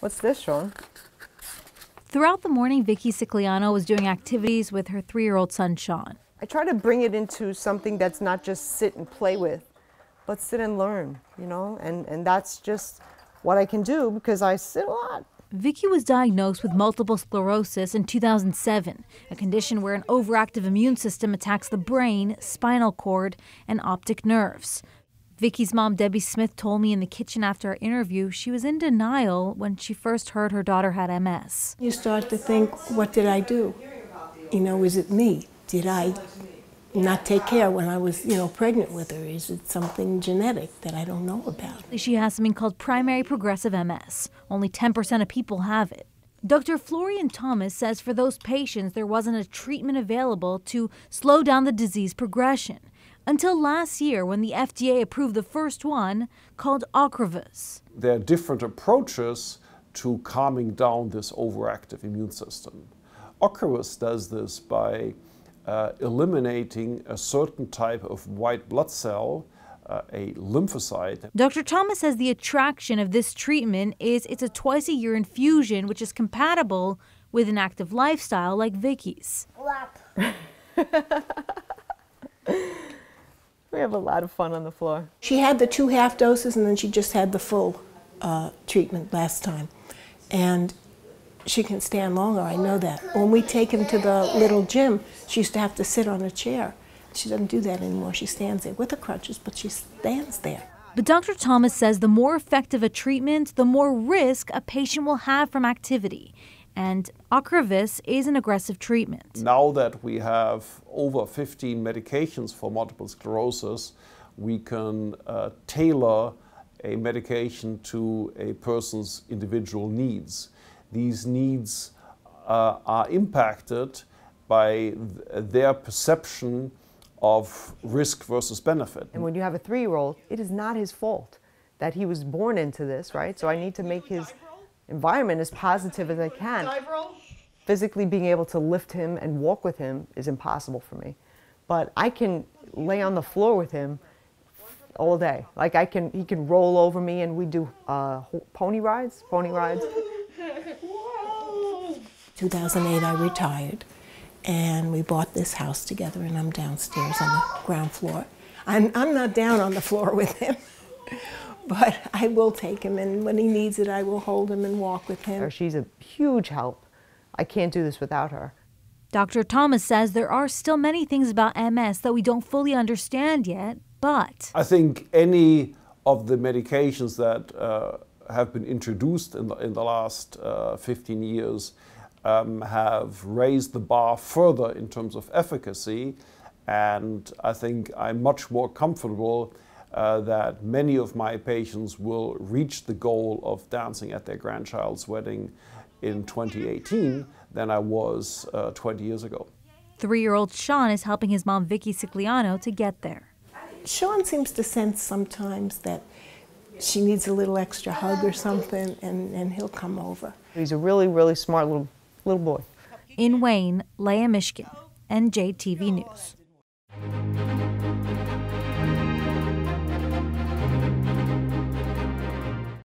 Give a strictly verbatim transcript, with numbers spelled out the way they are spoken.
What's this, Sean? Throughout the morning, Vickie Siculiano was doing activities with her three-year-old son, Sean. I try to bring it into something that's not just sit and play with, but sit and learn, you know, and, and that's just what I can do because I sit a lot. Vickie was diagnosed with multiple sclerosis in two thousand seven, a condition where an overactive immune system attacks the brain, spinal cord, and optic nerves. Vickie's mom, Debbie Smith, told me in the kitchen after our interview she was in denial when she first heard her daughter had M S. You start to think, what did I do? You know, is it me? Did I not take care when I was, you know, pregnant with her? Is it something genetic that I don't know about? She has something called primary progressive M S. Only ten percent of people have it. Doctor Florian Thomas says for those patients there wasn't a treatment available to slow down the disease progression until last year when the F D A approved the first one called Ocrevus. There are different approaches to calming down this overactive immune system. Ocrevus does this by Uh, eliminating a certain type of white blood cell, uh, a lymphocyte. Doctor Thomas says the attraction of this treatment is it's a twice-a-year infusion which is compatible with an active lifestyle like Vickie's. We have a lot of fun on the floor. She had the two half doses and then she just had the full uh, treatment last time. And she can stand longer, I know that. When we take him to the little gym, she used to have to sit on a chair. She doesn't do that anymore. She stands there with her crutches, but she stands there. But Doctor Thomas says the more effective a treatment, the more risk a patient will have from activity. And Ocrevus is an aggressive treatment. Now that we have over fifteen medications for multiple sclerosis, we can uh, tailor a medication to a person's individual needs. These needs uh, are impacted by th their perception of risk versus benefit. And when you have a three-year-old, it is not his fault that he was born into this, right? So I need to make his environment as positive as I can. Physically being able to lift him and walk with him is impossible for me. But I can lay on the floor with him all day. Like I can, he can roll over me and we do uh, pony rides, pony rides. two thousand eight, I retired, and we bought this house together, and I'm downstairs on the ground floor. I'm, I'm not down on the floor with him, but I will take him, and when he needs it, I will hold him and walk with him. She's a huge help. I can't do this without her. Doctor Thomas says there are still many things about M S that we don't fully understand yet, but I think any of the medications that uh, have been introduced in the, in the last uh, fifteen years um, have raised the bar further in terms of efficacy, and I think I'm much more comfortable uh, that many of my patients will reach the goal of dancing at their grandchild's wedding in twenty eighteen than I was uh, twenty years ago. Three-year-old Sean is helping his mom Vickie Siculiano to get there. Sean seems to sense sometimes that she needs a little extra hug or something, and, and he'll come over. He's a really, really smart little, little boy. In Wayne, Leah Mishkin, N J T V News.